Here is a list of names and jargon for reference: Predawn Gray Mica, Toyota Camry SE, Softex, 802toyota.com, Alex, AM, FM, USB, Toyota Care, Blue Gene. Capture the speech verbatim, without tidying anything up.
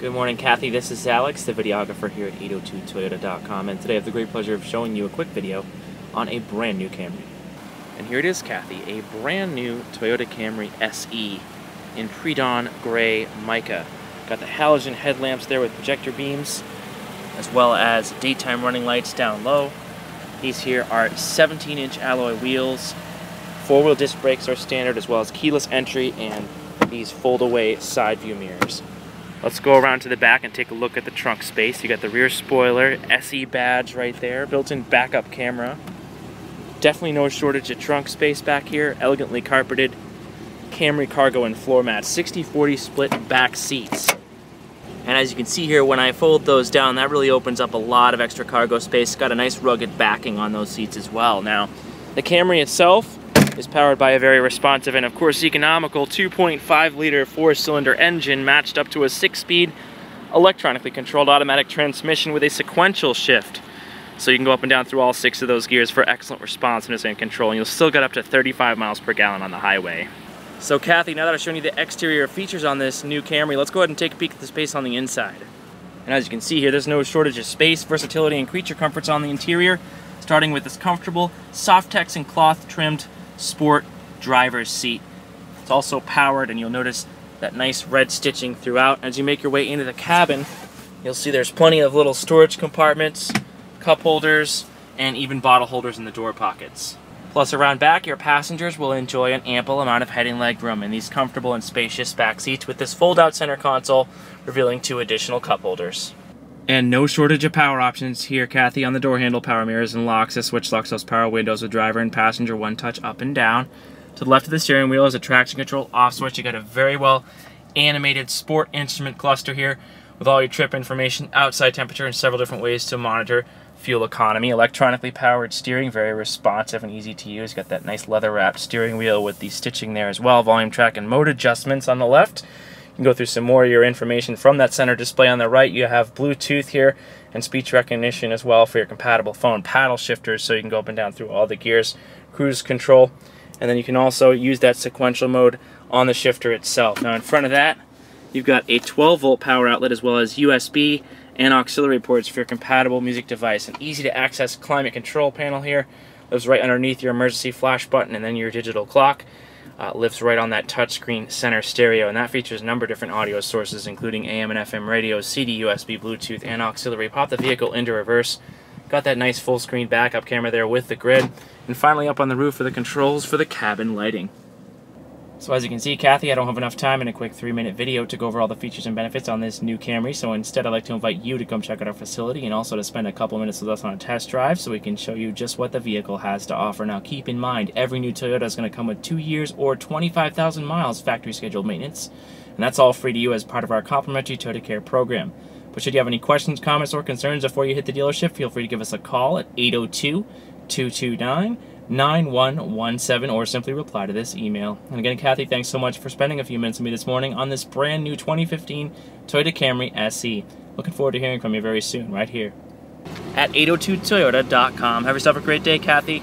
Good morning, Kathy. This is Alex, the videographer here at eight oh two toyota dot com, and today I have the great pleasure of showing you a quick video on a brand new Camry. And here it is, Kathy, a brand new Toyota Camry S E in Predawn Gray Mica. Got the halogen headlamps there with projector beams, as well as daytime running lights down low. These here are seventeen inch alloy wheels, four-wheel disc brakes are standard, as well as keyless entry and these fold-away side view mirrors. Let's go around to the back and take a look at the trunk space. You got the rear spoiler, S E badge right there, built-in backup camera. Definitely no shortage of trunk space back here, elegantly carpeted Camry cargo and floor mats, sixty forty split back seats. And as you can see here, when I fold those down, that really opens up a lot of extra cargo space. It's got a nice rugged backing on those seats as well. Now, the Camry itself is powered by a very responsive and, of course, economical two point five liter four-cylinder engine matched up to a six-speed electronically controlled automatic transmission with a sequential shift. So you can go up and down through all six of those gears for excellent responsiveness and control, and you'll still get up to thirty-five miles per gallon on the highway. So, Kathy, now that I've shown you the exterior features on this new Camry, let's go ahead and take a peek at the space on the inside. And as you can see here, there's no shortage of space, versatility, and creature comforts on the interior, starting with this comfortable Softex and cloth-trimmed sport driver's seat. It's also powered, and you'll notice that nice red stitching throughout. As you make your way into the cabin, you'll see there's plenty of little storage compartments, cup holders, and even bottle holders in the door pockets. Plus, around back, your passengers will enjoy an ample amount of head and leg room in these comfortable and spacious back seats with this fold-out center console revealing two additional cup holders. And no shortage of power options here, Kathy, on the door handle, power mirrors and locks. This switch locks those power windows with driver and passenger one-touch up and down. To the left of the steering wheel is a traction control off switch. You got a very well animated sport instrument cluster here with all your trip information, outside temperature, and several different ways to monitor fuel economy. Electronically powered steering, very responsive and easy to use. Got that nice leather-wrapped steering wheel with the stitching there as well. Volume, track, and mode adjustments on the left. You can go through some more of your information from that center display on the right. You have Bluetooth here and speech recognition as well for your compatible phone. Paddle shifters, so you can go up and down through all the gears. Cruise control, and then you can also use that sequential mode on the shifter itself. Now in front of that, you've got a twelve volt power outlet as well as U S B and auxiliary ports for your compatible music device. An easy to access climate control panel here lives right underneath your emergency flash button, and then your digital clock Uh, lives right on that touchscreen center stereo, and that features a number of different audio sources including A M and F M radio, C D, U S B, Bluetooth, and auxiliary. Pop the vehicle into reverse. Got that nice full screen backup camera there with the grid. And finally, up on the roof are the controls for the cabin lighting. So as you can see, Kathy, I don't have enough time in a quick three minute video to go over all the features and benefits on this new Camry, so instead I'd like to invite you to come check out our facility and also to spend a couple minutes with us on a test drive so we can show you just what the vehicle has to offer. Now keep in mind, every new Toyota is going to come with two years or twenty-five thousand miles factory scheduled maintenance, and that's all free to you as part of our complimentary Toyota Care program. But should you have any questions, comments, or concerns before you hit the dealership, feel free to give us a call at eight oh two, two two nine, nine one one seven or simply reply to this email. And again, Kathy, thanks so much for spending a few minutes with me this morning on this brand new twenty fifteen Toyota Camry S E. Looking forward to hearing from you very soon right here at eight oh two toyota dot com. Have yourself a great day, Kathy.